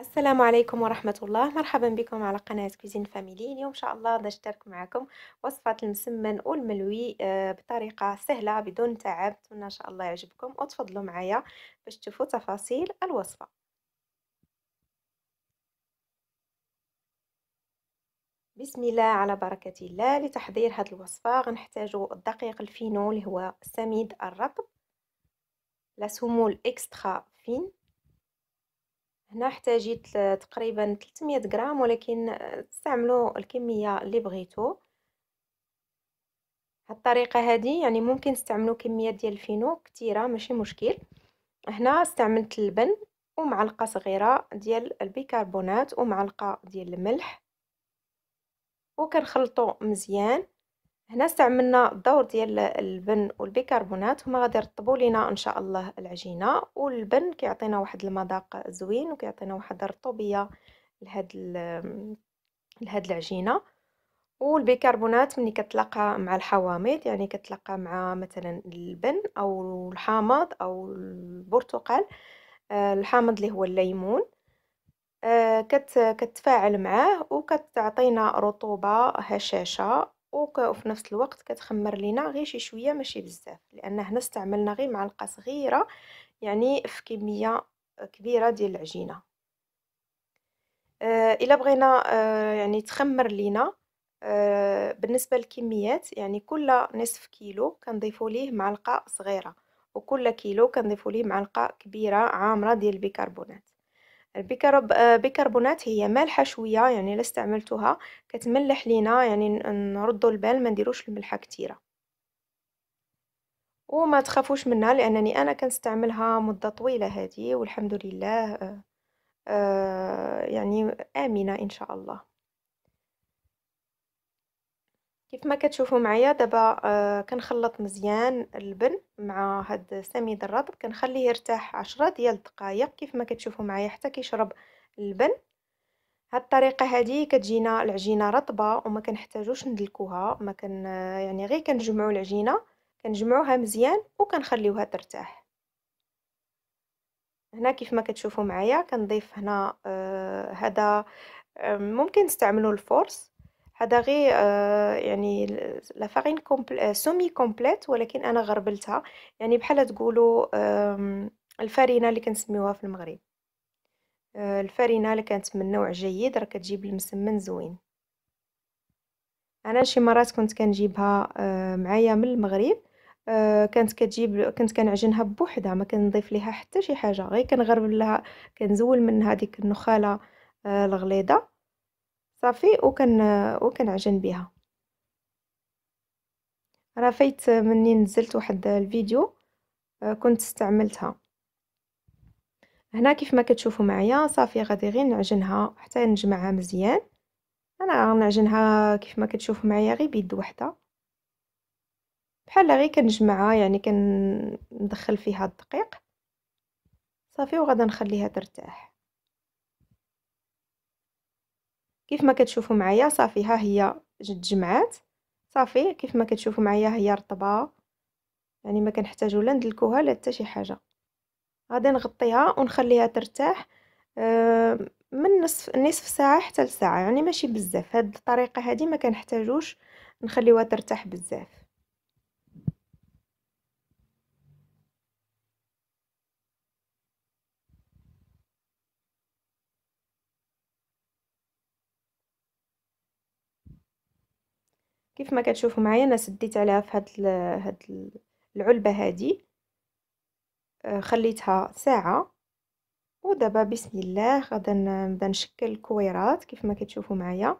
السلام عليكم ورحمة الله. مرحبا بكم على قناة كوزين فاميلي. اليوم إن شاء الله بدي نشترك معكم وصفة المسمن والملوي بطريقة سهلة بدون تعب، أتمنى إن شاء الله يعجبكم وتفضلوا معايا باش تشوفوا تفاصيل الوصفة. بسم الله على بركة الله. لتحضير هذه الوصفة غنحتاجوا الدقيق الفينو اللي هو سميد الرطب، لا سمول اكسترا فين. هنا احتاجيت تقريبا 300 غرام، ولكن تستعملوا الكميه اللي بغيتو. هاد الطريقه هذه يعني ممكن تستعملوا كميه ديال الفينو كثيره ماشي مشكل. هنا استعملت اللبن ومعلقه صغيره ديال البيكربونات ومعلقه ديال الملح وكنخلطوا مزيان. هنا استعملنا الدور ديال اللبن والبيكربونات، هما غادي يرطبوا لينا ان شاء الله العجينه، واللبن كيعطينا واحد المذاق زوين وكيعطينا واحد الرطوبيه لهاد العجينه. والبيكربونات ملي كتلاقى مع الحوامض، يعني كتلاقى مع مثلا اللبن او الحامض او البرتقال، الحامض اللي هو الليمون، كتفاعل معاه وكتعطينا رطوبه هشاشه، وفي نفس الوقت كتخمر لينا غير شي شويه ماشي بزاف، لان هنا استعملنا غير معلقه صغيره يعني في كميه كبيره ديال العجينه. الا بغينا يعني تخمر لينا بالنسبه للكميات، يعني كل نصف كيلو كنضيفوا ليه معلقه صغيره، وكل كيلو كنضيفوا ليه معلقه كبيره عامره ديال البيكربونات. البيكربونات هي مالحه شويه، يعني الا استعملتوها كتملح لينا، يعني نردوا البال ما نديروش الملحه كتيره. وما تخافوش منها لانني انا كنستعملها مده طويله هذه، والحمد لله يعني امنه ان شاء الله. كيف ما كتشوفوا معايا دابا كنخلط مزيان اللبن مع هاد سميد الرطب، كنخليه يرتاح 10 ديال الدقائق كيف ما كتشوفوا معايا حتى كيشرب اللبن. هاد الطريقه هذه كتجينا العجينه رطبه وما كنحتاجوش ندلكوها، ما كن يعني غير كنجمعوا العجينه، كنجمعوها مزيان وكنخليوها ترتاح. هنا كيف ما كتشوفوا معايا كنضيف هنا هذا ممكن تستعملوا الفورس، هذا غير يعني لا فارين سومي كومبليت، ولكن انا غربلتها، يعني بحال تقولوا الفرينه اللي كنسميوها في المغرب، الفرينه اللي كانت من نوع جيد راه كتجيب المسمن زوين. انا شي مرات كنت كنجيبها معايا من المغرب، كنت كنعجنها بوحدها، ما كنضيف ليها حتى شي حاجه، غير كنغربل لها، كنزول منها ديك النخاله الغليظه صافي وكنعجن بها. راه فايت مني نزلت واحد الفيديو كنت استعملتها. هنا كيف ما كتشوفوا معايا صافي غادي غير نعجنها حتى نجمعها مزيان. انا غنعجنها كيف ما كتشوفوا معايا غير بيد وحده، بحال غير كنجمعها، يعني كندخل فيها الدقيق صافي وغادي نخليها ترتاح. كيف ما كتشوفوا معايا صافي ها هي جمعات صافي، كيف ما كتشوفوا معايا هي رطبه، يعني ما كنحتاجوا لا ندلكوها لا حتى شي حاجه. غادي نغطيها ونخليها ترتاح من نصف ساعه حتى لساعه، يعني ماشي بزاف. هاد الطريقه هذه ما كنحتاجوش نخليوها ترتاح بزاف. كيف ما كتشوفوا معايا انا سديت عليها في هاد العلبه هذه، خليتها ساعه. ودابا بسم الله غادي نبدا نشكل الكويرات كيف ما كتشوفوا معايا.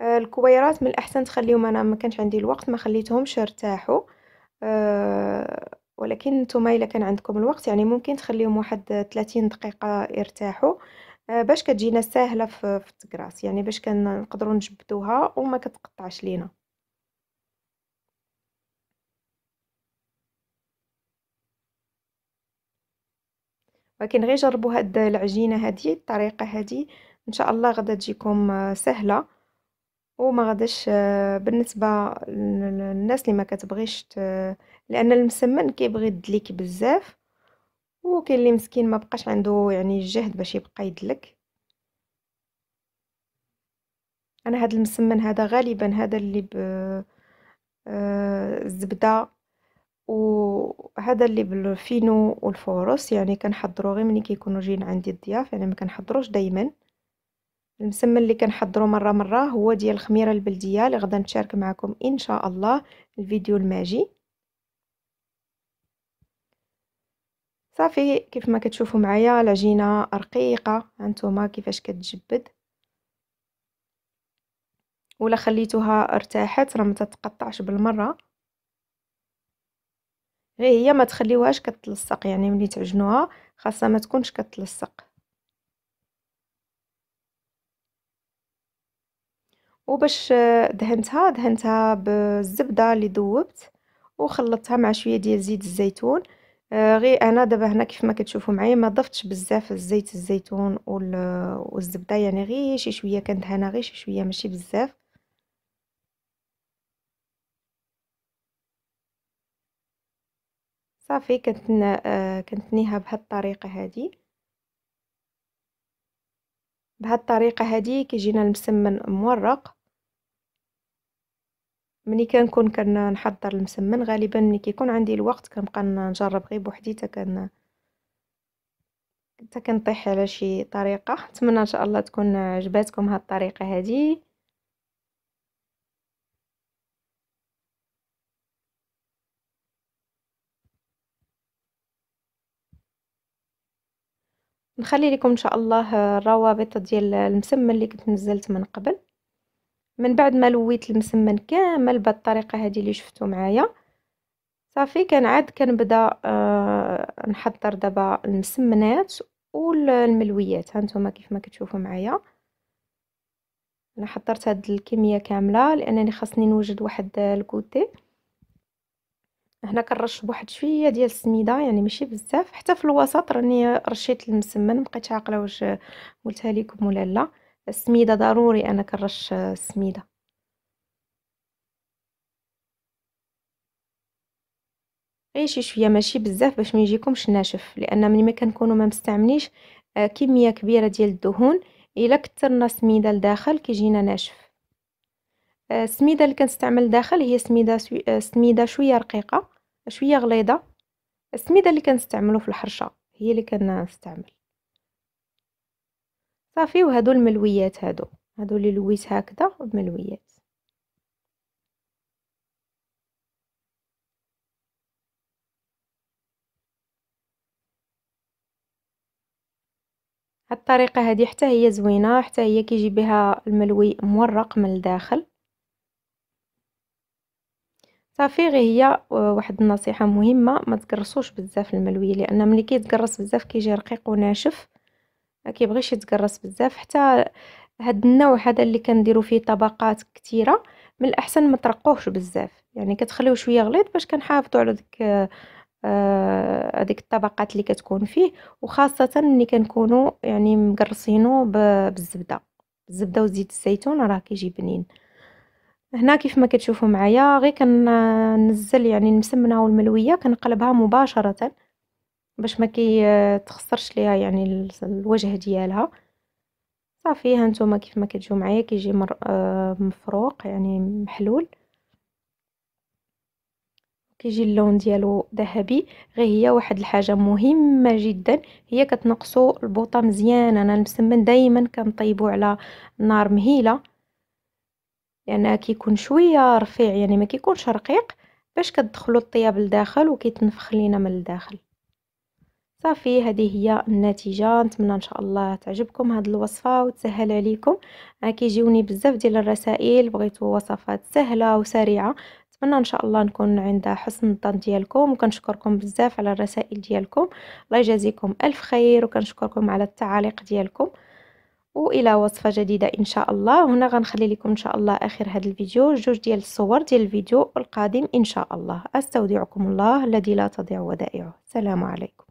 الكويرات من الاحسن تخليهم، انا ما كانش عندي الوقت ما خليتهمش يرتاحوا، ولكن نتوما الا كان عندكم الوقت يعني ممكن تخليهم واحد 30 دقيقه يرتاحوا، باش كتجينا ساهله في التكراس، يعني باش كنقدروا نجبدوها وما كتقطعش لينا. ولكن غير جربوا هاد العجينه هذه الطريقه هذه ان شاء الله غادا تجيكم سهله، وما غاداش بالنسبه للناس اللي ما كتبغيش لان المسمن كيبغي الدليك بزاف، وكاين اللي مسكين ما بقاش عنده يعني الجهد باش يبقى يدلك. انا هذا المسمن هذا غالبا هذا اللي الزبده، وهذا اللي بالفينو والفورس، يعني كنحضرو غير ملي كيكونوا جايين عندي الضياف، يعني ما كنحضروش دائما. المسمن اللي كنحضرو مره هو ديال الخميره البلديه اللي غدا نشارك معكم ان شاء الله الفيديو الماجي. صافي كيف ما كتشوفوا معايا العجينه رقيقه، هانتوما كيفاش كتجبد، ولا خليتوها ارتاحت راه ما تتقطعش بالمره، غير هي ما تخليوهاش كتلصق، يعني ملي تعجنوها خاصها ما تكونش كتلصق. وباش دهنتها بالزبده اللي ذوبت وخلطتها مع شويه ديال زيت الزيتون. غير انا دابا هنا كيف ما كتشوفوا معايا ما ضفتش بزاف الزيت الزيتون والزبده، يعني غير شي شويه كندهنها، غير شي شويه ماشي بزاف. صافي كنتنيها بهاد الطريقه هذه. كيجينا المسمن مورق. ملي كنكون كنحضر المسمن غالبا ملي كيكون عندي الوقت كنبقى نجرب غير بوحدي حتى كنطيح على شي طريقه. نتمنى ان شاء الله تكون عجباتكم هاد الطريقه هذه. نخلي لكم ان شاء الله الروابط ديال المسمن اللي كنت نزلت من قبل، من بعد ما لويت المسمن كامل بهاد الطريقه هذه اللي شفتوا معايا. صافي كنعاد كنبدا نحضر دابا المسمنات والملويات. هانتوما كيف ما كتشوفوا معايا انا حضرت هاد الكميه كامله لانني خاصني نوجد واحد الكوتي. هنا كنرش بواحد شويه ديال السميده، يعني ماشي بزاف، حتى في الوسط راني رشيت المسمن، مبقيتش عاقله واش قلتها لكم ولا لا. السميده ضروري انا كنرش السميده. غير شي شويه ماشي بزاف باش ما يجيكمش ناشف، لان ملي ما كنكونوا ما مستعملينش كميه كبيره ديال الدهون الا كثرنا السميده لداخل كيجينا ناشف. السميده اللي كنستعمل داخل هي سميده شويه رقيقه شويه غليظه. السميده اللي كنستعملو في الحرشه هي اللي كنستعمل. صافي وهادو الملويات، هادو اللي لويت هكذا الملويات. هاد الطريقه هادي حتى هي زوينه، حتى هي كيجي بها الملوي مورق من الداخل. صافي غير هي واحد النصيحه مهمه، ما تقرصوش بزاف الملوي، لان ملي كيتقرص بزاف كيجي رقيق وناشف، ما كيبغيش يتقرص بزاف. حتى هاد النوع هذا اللي كنديروا فيه طبقات كثيره من الاحسن ما ترقوهش بزاف، يعني كتخليوه شويه غليظ باش كنحافظوا على هذيك الطبقات اللي كتكون فيه، وخاصه ملي كنكونوا يعني مقرصينو بالزبده وزيت الزيتون راه كيجي بنين. هنا كيف ما كتشوفوا معايا غير كننزل يعني المسمنه والملويه كنقلبها مباشره باش ما كيتخسرش ليها يعني الوجه ديالها. صافي هانتوما كيف ما كتجيو معايا كيجي مفروق يعني محلول، كيجي اللون ديالو ذهبي. غير هي واحد الحاجه مهمه جدا، هي كتنقصوا البوطه مزيان. انا المسمن دائما كنطيبو على نار مهيله، يعني كيكون شويه رفيع، يعني ما كيكونش رقيق باش كتدخلوا الطياب لداخل وكيتنفخ لينا من الداخل. صافي هذه هي النتيجه. نتمنى ان شاء الله تعجبكم هذه الوصفه وتسهل عليكم. انا كيجيوني بزاف ديال الرسائل بغيتوا وصفات سهله وسريعه. نتمنى ان شاء الله نكون عند حسن الظن ديالكم، وكنشكركم بزاف على الرسائل ديالكم، الله يجازيكم الف خير، وكنشكركم على التعاليق ديالكم. والى وصفه جديده ان شاء الله. هنا غنخلي لكم ان شاء الله اخر هذا الفيديو جوج ديال الصور ديال الفيديو القادم ان شاء الله. استودعكم الله الذي لا تضيع ودائعه. السلام عليكم.